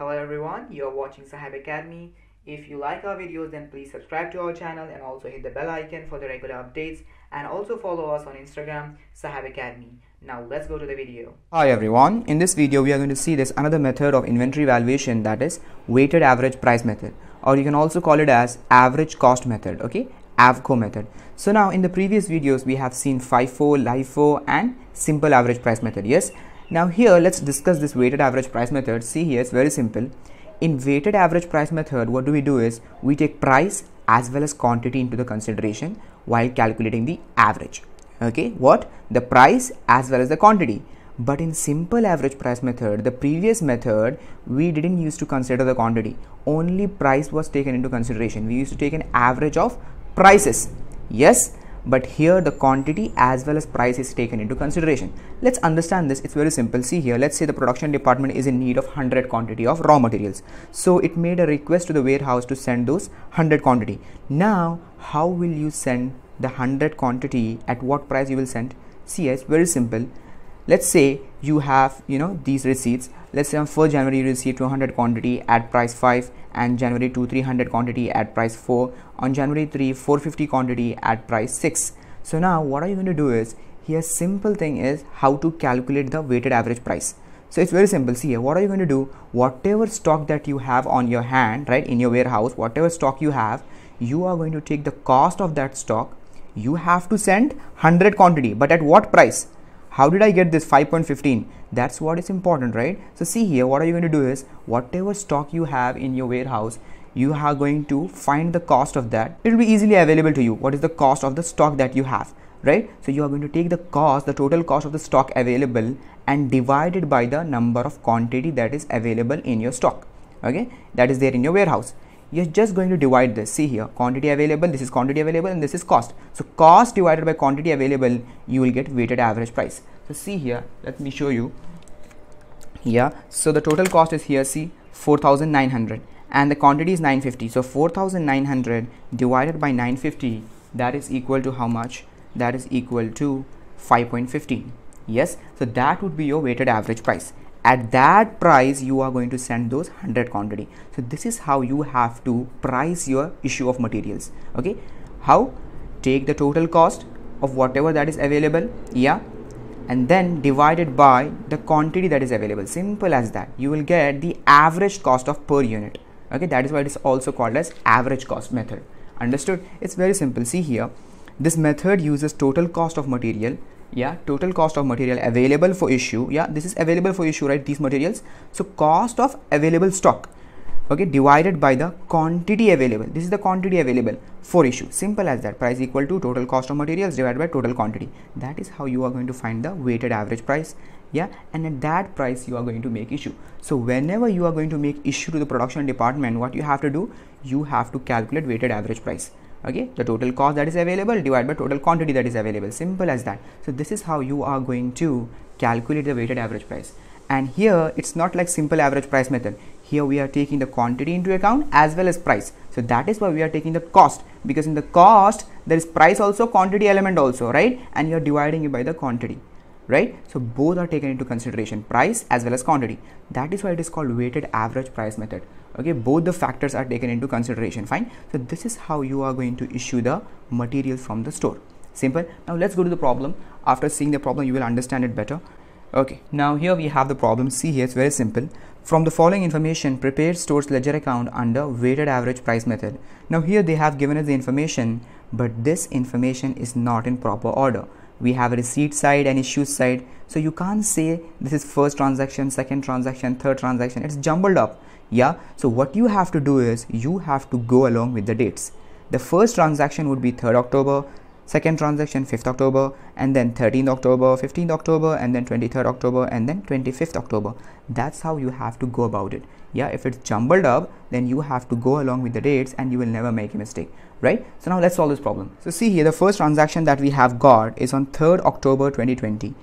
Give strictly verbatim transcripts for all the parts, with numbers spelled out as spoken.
Hello everyone, you are watching Saheb Academy. If you like our videos, then please subscribe to our channel and also hit the bell icon for the regular updates, and also follow us on Instagram, Saheb Academy. Now let's go to the video. Hi everyone, in this video we are going to see this another method of inventory valuation, that is weighted average price method, or you can also call it as average cost method, okay, A V C O method. So now in the previous videos we have seen FIFO, LIFO and simple average price method, yes. Now here let's discuss this weighted average price method. See here, it's very simple. In weighted average price method, what do we do is we take price as well as quantity into the consideration while calculating the average. Okay, what? The price as well as the quantity. But in simple average price method, the previous method, we didn't use to consider the quantity. Only price was taken into consideration. We used to take an average of prices. Yes. But here the quantity as well as price is taken into consideration. Let's understand this, it's very simple. See here, let's say the production department is in need of one hundred quantity of raw materials. So it made a request to the warehouse to send those one hundred quantity. Now, how will you send the one hundred quantity? At what price you will send? See, it's very simple. Let's say you have, you know, these receipts. Let's say on first January you receive two hundred quantity at price five, and January two three hundred quantity at price four, on January three four hundred fifty quantity at price six. So now what are you going to do is, here simple thing is how to calculate the weighted average price. So it's very simple. See here, what are you going to do? Whatever stock that you have on your hand, right, in your warehouse, whatever stock you have, you are going to take the cost of that stock. You have to send one hundred quantity, but at what price? How did I get this five point one five? That's what is important, right? So see here, what are you going to do is, whatever stock you have in your warehouse, you are going to find the cost of that. It will be easily available to you. What is the cost of the stock that you have, right? So you are going to take the cost, the total cost of the stock available, and divide it by the number of quantity that is available in your stock, okay? That is there in your warehouse. You're just going to divide this. See here, quantity available, this is quantity available, and this is cost. So cost divided by quantity available, you will get weighted average price. So see here, let me show you. Yeah, so the total cost is here, see, four thousand nine hundred, and the quantity is nine fifty. So four thousand nine hundred divided by nine fifty, that is equal to how much? That is equal to five point one five. Yes, so that would be your weighted average price. At that price you are going to send those one hundred quantity. So this is how you have to price your issue of materials, okay? How? Take the total cost of whatever that is available, yeah, and then divide it by the quantity that is available. Simple as that. You will get the average cost of per unit, okay? That is why it is also called as average cost method. Understood? It's very simple. See here, this method uses total cost of material, yeah, total cost of material available for issue, yeah, this is available for issue, right, these materials. So cost of available stock, okay, divided by the quantity available. This is the quantity available for issue. Simple as that. Price equal to total cost of materials divided by total quantity. That is how you are going to find the weighted average price, yeah, and at that price you are going to make issue. So whenever you are going to make issue to the production department, what you have to do, you have to calculate weighted average price. Okay, the total cost that is available divided by total quantity that is available. Simple as that. So this is how you are going to calculate the weighted average price. And here it's not like simple average price method. Here we are taking the quantity into account as well as price. So that is why we are taking the cost, because in the cost there is price also, quantity element also, right? And you are dividing it by the quantity, right? So both are taken into consideration, price as well as quantity. That is why it is called weighted average price method. Okay, both the factors are taken into consideration. Fine. So this is how you are going to issue the material from the store. Simple. Now let's go to the problem. After seeing the problem, you will understand it better. Okay, now here we have the problem. See here, it's very simple. From the following information, prepare store's ledger account under weighted average price method. Now here they have given us the information, but this information is not in proper order. We have a receipt side and issue side. So you can't say this is first transaction, second transaction, third transaction. It's jumbled up. Yeah. So what you have to do is you have to go along with the dates. The first transaction would be third October, second transaction fifth October, and then thirteenth October, fifteenth October, and then twenty-third October, and then twenty-fifth October. That's how you have to go about it. Yeah. If it's jumbled up, then you have to go along with the dates and you will never make a mistake. Right. So now let's solve this problem. So see here, the first transaction that we have got is on third October twenty twenty.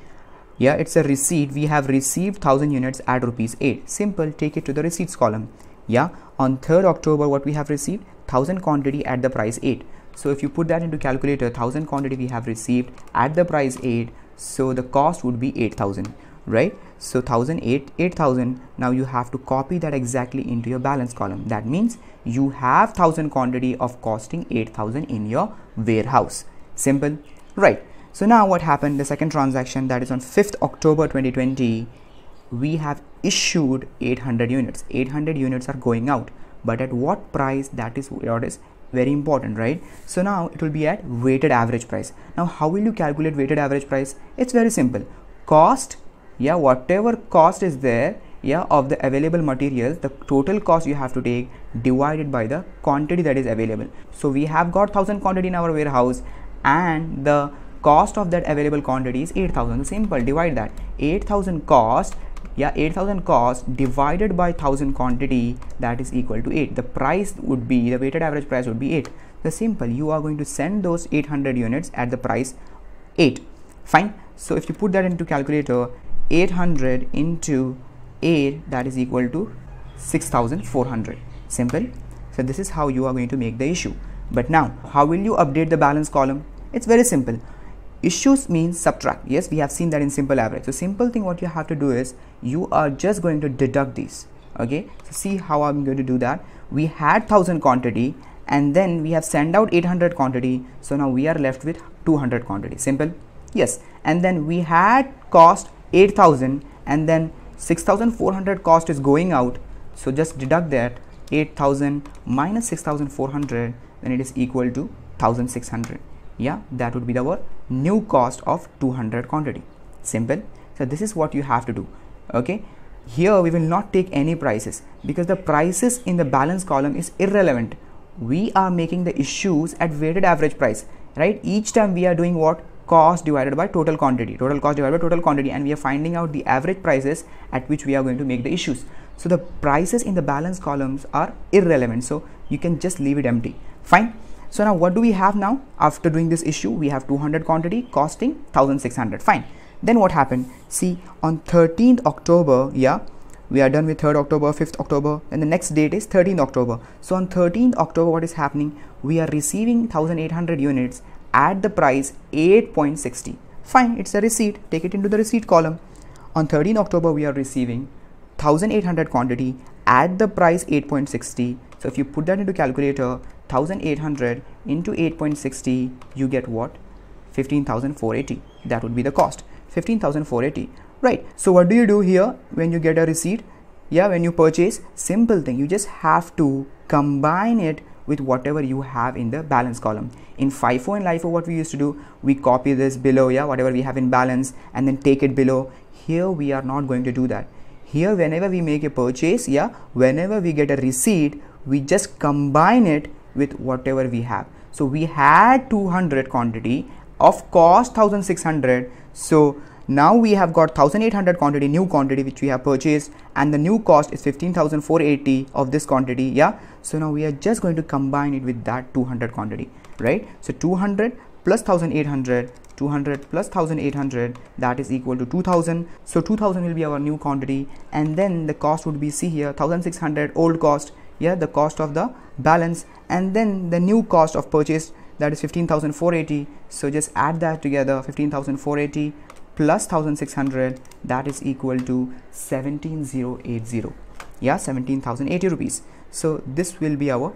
Yeah, it's a receipt. We have received one thousand units at rupees eight. Simple, take it to the receipts column. Yeah, on third October, what we have received? one thousand quantity at the price eight. So if you put that into calculator, one thousand quantity we have received at the price eight. So the cost would be eight thousand. right? So thousand eight eight thousand, now you have to copy that exactly into your balance column. That means you have thousand quantity of costing eight thousand in your warehouse. Simple, right? So now what happened, the second transaction, that is on fifth October twenty twenty, we have issued eight hundred units. eight hundred units are going out, but at what price, that is what is very important, right? So now it will be at weighted average price. Now how will you calculate weighted average price? It's very simple. Cost, yeah, whatever cost is there, yeah, of the available materials, the total cost you have to take divided by the quantity that is available. So we have got thousand quantity in our warehouse and the cost of that available quantity is eight thousand. Simple, divide that eight thousand cost, yeah, eight thousand cost divided by thousand quantity, that is equal to eight. The price would be, the weighted average price would be eight. So simple, you are going to send those eight hundred units at the price eight. Fine. So if you put that into calculator, eight hundred into eight, that is equal to six thousand four hundred. Simple. So this is how you are going to make the issue. But now how will you update the balance column? It's very simple. Issues means subtract. Yes, we have seen that in simple average. So simple thing what you have to do is you are just going to deduct these. Okay, so see how I'm going to do that. We had one thousand quantity and then we have sent out eight hundred quantity. So now we are left with two hundred quantity. Simple. Yes, and then we had cost eight thousand and then six thousand four hundred cost is going out. So just deduct that eight thousand minus six thousand four hundred, then it is equal to one thousand six hundred. Yeah, that would be our new cost of two hundred quantity. Simple. So this is what you have to do. Okay, here we will not take any prices because the prices in the balance column is irrelevant. We are making the issues at weighted average price, right? Each time we are doing what? Cost divided by total quantity, total cost divided by total quantity, and we are finding out the average prices at which we are going to make the issues. So the prices in the balance columns are irrelevant, so you can just leave it empty. Fine. So now what do we have now? After doing this issue, we have two hundred quantity costing one thousand six hundred. Fine. Then what happened? See, on thirteenth October, yeah, we are done with third October, fifth October, and the next date is thirteenth October. So on thirteenth October, what is happening? We are receiving one thousand eight hundred units at the price eight point six zero. Fine, it's a receipt. Take it into the receipt column. On thirteenth October, we are receiving one thousand eight hundred quantity at the price eight point six zero. So if you put that into calculator, one thousand eight hundred into eight point six zero, you get what? fifteen thousand four hundred eighty. That would be the cost, fifteen thousand four hundred eighty, right? So what do you do here when you get a receipt? Yeah, when you purchase, simple thing, you just have to combine it with whatever you have in the balance column. In FIFO and LIFO, what we used to do, we copy this below, yeah, whatever we have in balance, and then take it below. Here we are not going to do that. Here, whenever we make a purchase, yeah, whenever we get a receipt, we just combine it with whatever we have. So we had two hundred quantity of cost one thousand six hundred. So now we have got one thousand eight hundred quantity, new quantity which we have purchased, and the new cost is fifteen thousand four hundred eighty of this quantity. Yeah. So now we are just going to combine it with that two hundred quantity, right? So two hundred plus one thousand eight hundred, two hundred plus one thousand eight hundred, that is equal to two thousand. So two thousand will be our new quantity, and then the cost would be, see here, one thousand six hundred old cost, yeah, the cost of the balance, and then the new cost of purchase, that is fifteen thousand four hundred eighty. So just add that together, fifteen thousand four hundred eighty plus one thousand six hundred, that is equal to seventeen thousand eighty, yeah, seventeen thousand eighty rupees. So this will be our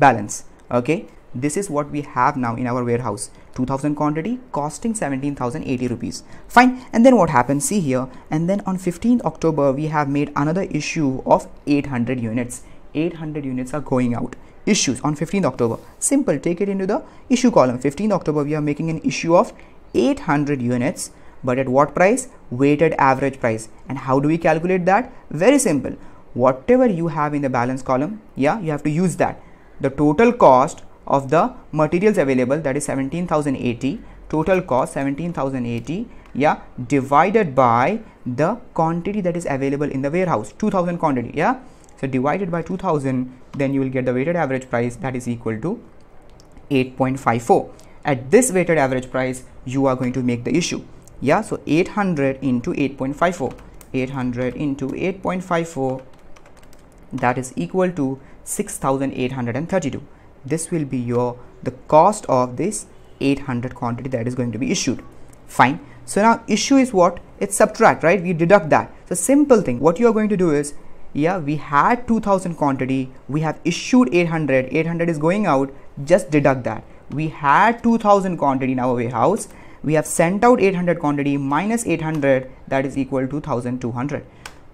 balance. Okay, this is what we have now in our warehouse, two thousand quantity costing seventeen thousand eighty rupees. Fine. And then what happens, see here, and then on fifteenth October we have made another issue of eight hundred units. Eight hundred units are going out, issues on fifteenth October. Simple, take it into the issue column. Fifteenth October we are making an issue of eight hundred units, but at what price? Weighted average price. And how do we calculate that? Very simple, whatever you have in the balance column, yeah, you have to use that. The total cost of the materials available, that is seventeen thousand eighty, total cost seventeen thousand eighty, yeah, divided by the quantity that is available in the warehouse, two thousand quantity, yeah. So divided by two thousand, then you will get the weighted average price, that is equal to eight point five four. At this weighted average price, you are going to make the issue. Yeah, so eight hundred into eight point five four, eight hundred into eight point five four, that is equal to six thousand eight hundred thirty-two. This will be your the cost of this eight hundred quantity that is going to be issued. Fine. So now issue is what? It's subtract, right? We deduct that. So simple thing, what you are going to do is, yeah, we had two thousand quantity, we have issued eight hundred, eight hundred is going out, just deduct that. We had two thousand quantity in our warehouse, we have sent out eight hundred quantity minus eight hundred, that is equal to one thousand two hundred.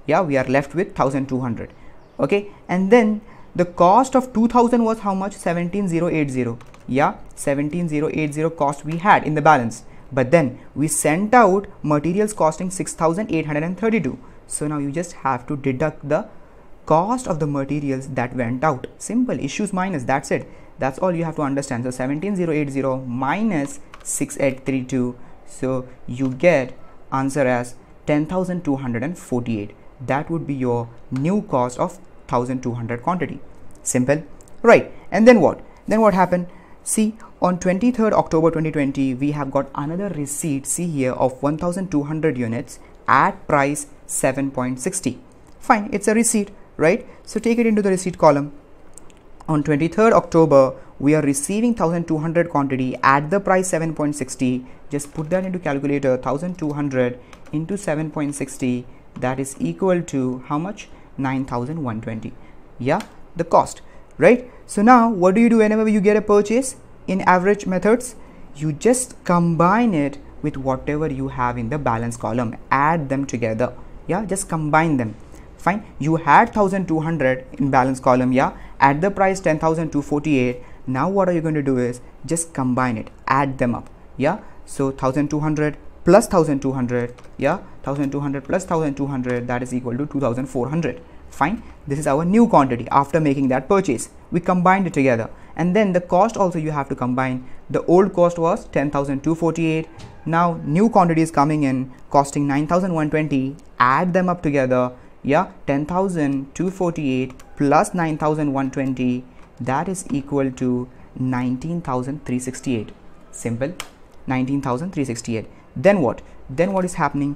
Yeah, we are left with one thousand two hundred. Okay, and then the cost of two thousand was how much? seventeen thousand eighty. Yeah, seventeen thousand eighty cost we had in the balance. But then we sent out materials costing six thousand eight hundred thirty-two. So now you just have to deduct the cost of the materials that went out. Simple, issues minus, that's it. That's all you have to understand. So seventeen thousand eighty minus six thousand eight hundred thirty-two. So you get answer as ten thousand two hundred forty-eight. That would be your new cost of one thousand two hundred quantity. Simple, right? And then what? Then what happened? See, on twenty-third October twenty twenty, we have got another receipt, see here, of one thousand two hundred units at price seven point six zero. Fine, it's a receipt, right? So take it into the receipt column. On twenty-third October, we are receiving one thousand two hundred quantity at the price seven point six zero. Just put that into calculator, one thousand two hundred into seven point six zero, that is equal to how much? nine thousand one hundred twenty. Yeah, the cost, right? So now what do you do whenever you get a purchase in average methods? You just combine it with whatever you have in the balance column, add them together. Yeah, just combine them. Fine, you had one thousand two hundred in balance column, yeah, at the price ten thousand two hundred forty-eight. Now what are you going to do is just combine it, add them up. Yeah, so one thousand two hundred plus one thousand two hundred, yeah, one thousand two hundred plus one thousand two hundred, that is equal to two thousand four hundred. Fine, this is our new quantity after making that purchase. We combined it together, and then the cost also you have to combine. The old cost was ten thousand two hundred forty-eight. Now new quantity is coming in costing nine thousand one hundred twenty. Add them up together. Yeah, ten thousand two hundred forty-eight plus nine thousand one hundred twenty, that is equal to nineteen thousand three hundred sixty-eight. Simple, nineteen thousand three hundred sixty-eight. Then what? Then what is happening?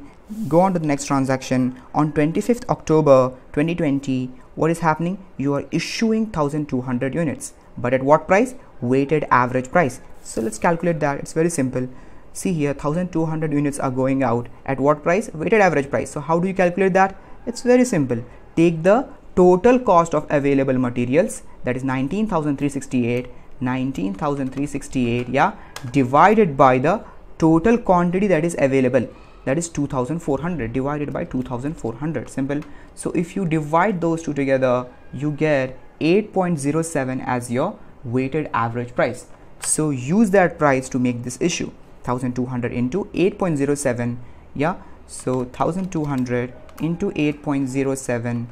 Go on to the next transaction. On twenty-fifth October twenty twenty, what is happening? You are issuing one thousand two hundred units, but at what price? Weighted average price. So let's calculate that. It's very simple. See here, one thousand two hundred units are going out at what price? Weighted average price. So how do you calculate that? It's very simple. Take the total cost of available materials, that is nineteen thousand three hundred sixty-eight, nineteen thousand three hundred sixty-eight, yeah, divided by the total quantity that is available, that is two thousand four hundred, divided by two thousand four hundred. Simple. So if you divide those two together, you get eight point zero seven as your weighted average price. So use that price to make this issue, one thousand two hundred into eight point zero seven, yeah, so one thousand two hundred into eight point zero seven,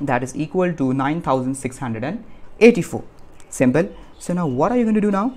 that is equal to nine thousand six hundred eighty-four. Simple. So now what are you going to do now?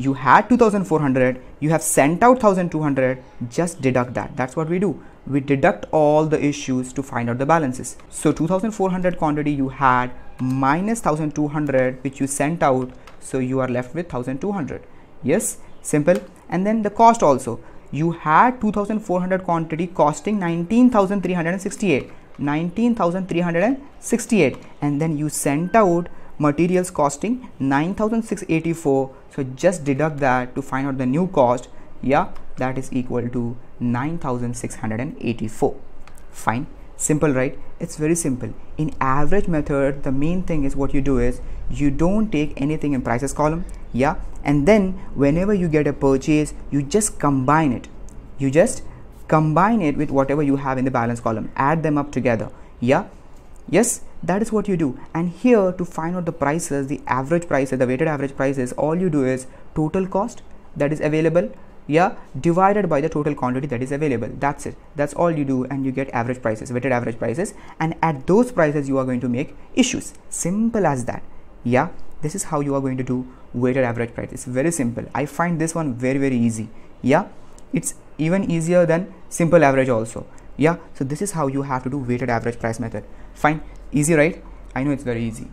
You had two thousand four hundred, you have sent out one thousand two hundred, just deduct that. That's what we do. We deduct all the issues to find out the balances. So two thousand four hundred quantity you had minus one thousand two hundred which you sent out, so you are left with one thousand two hundred. Yes, simple. And then the cost also. You had two thousand four hundred quantity costing nineteen thousand three hundred sixty-eight, nineteen thousand three hundred sixty-eight, and then you sent out materials costing nine thousand six hundred eighty-four. So just deduct that to find out the new cost. Yeah, that is equal to nine thousand six hundred eighty-four. Fine, simple, right? It's very simple. In average method, the main thing is what you do is you don't take anything in prices column. Yeah, and then whenever you get a purchase, you just combine it. You just combine it with whatever you have in the balance column. Add them up together. Yeah, yes, that is what you do. And here to find out the prices, the average prices, the weighted average prices, all you do is total cost that is available, yeah, divided by the total quantity that is available. That's it. That's all you do, and you get average prices, weighted average prices, and at those prices you are going to make issues. Simple as that. Yeah, this is how you are going to do weighted average price. It's very simple. I find this one very very easy. Yeah, it's even easier than simple average also. Yeah, so this is how you have to do weighted average price method. Fine, easy, right? I know it's very easy.